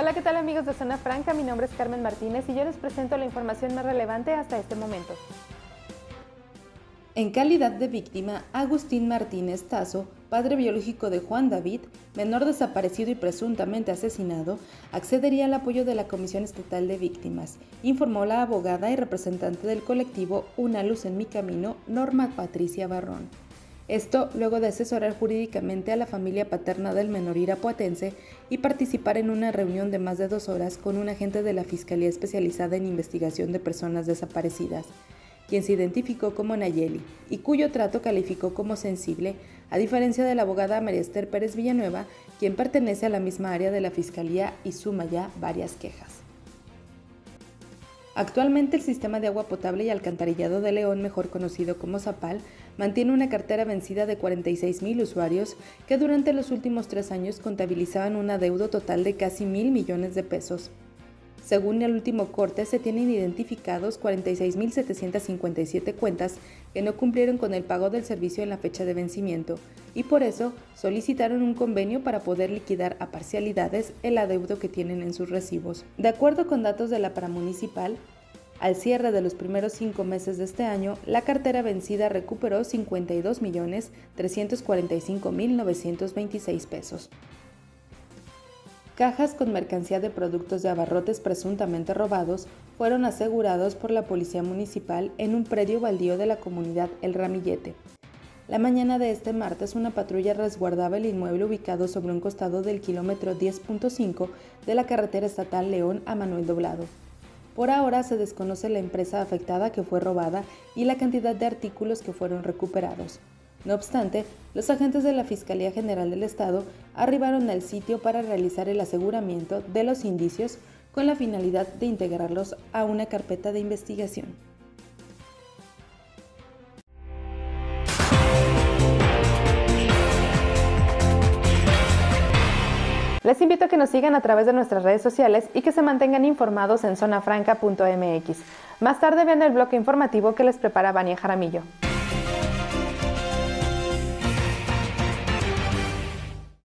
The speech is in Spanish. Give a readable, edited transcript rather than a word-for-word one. Hola, ¿qué tal amigos de Zona Franca? Mi nombre es Carmen Martínez y yo les presento la información más relevante hasta este momento. En calidad de víctima, Agustín Martínez Tazo, padre biológico de Juan David, menor desaparecido y presuntamente asesinado, accedería al apoyo de la Comisión Estatal de Víctimas, informó la abogada y representante del colectivo Una Luz en Mi Camino, Norma Patricia Barrón. Esto luego de asesorar jurídicamente a la familia paterna del menor irapuatense y participar en una reunión de más de 2 horas con un agente de la Fiscalía Especializada en Investigación de Personas Desaparecidas, quien se identificó como Nayeli y cuyo trato calificó como sensible, a diferencia de la abogada María Esther Pérez Villanueva, quien pertenece a la misma área de la Fiscalía y suma ya varias quejas. Actualmente el sistema de agua potable y alcantarillado de León, mejor conocido como SAPAL, mantiene una cartera vencida de 46,000 usuarios que durante los últimos 3 años contabilizaban un adeudo total de casi 1,000 millones de pesos. Según el último corte, se tienen identificados 46,757 cuentas que no cumplieron con el pago del servicio en la fecha de vencimiento y por eso solicitaron un convenio para poder liquidar a parcialidades el adeudo que tienen en sus recibos. De acuerdo con datos de la paramunicipal, al cierre de los primeros 5 meses de este año, la cartera vencida recuperó 52,345,926 pesos. Cajas con mercancía de productos de abarrotes presuntamente robados fueron asegurados por la Policía Municipal en un predio baldío de la comunidad El Ramillete. La mañana de este martes, una patrulla resguardaba el inmueble ubicado sobre un costado del kilómetro 10.5 de la carretera estatal León a Manuel Doblado. Por ahora se desconoce la empresa afectada que fue robada y la cantidad de artículos que fueron recuperados. No obstante, los agentes de la Fiscalía General del Estado arribaron al sitio para realizar el aseguramiento de los indicios con la finalidad de integrarlos a una carpeta de investigación. Les invito a que nos sigan a través de nuestras redes sociales y que se mantengan informados en zonafranca.mx. Más tarde vean el bloque informativo que les prepara Vania Jaramillo.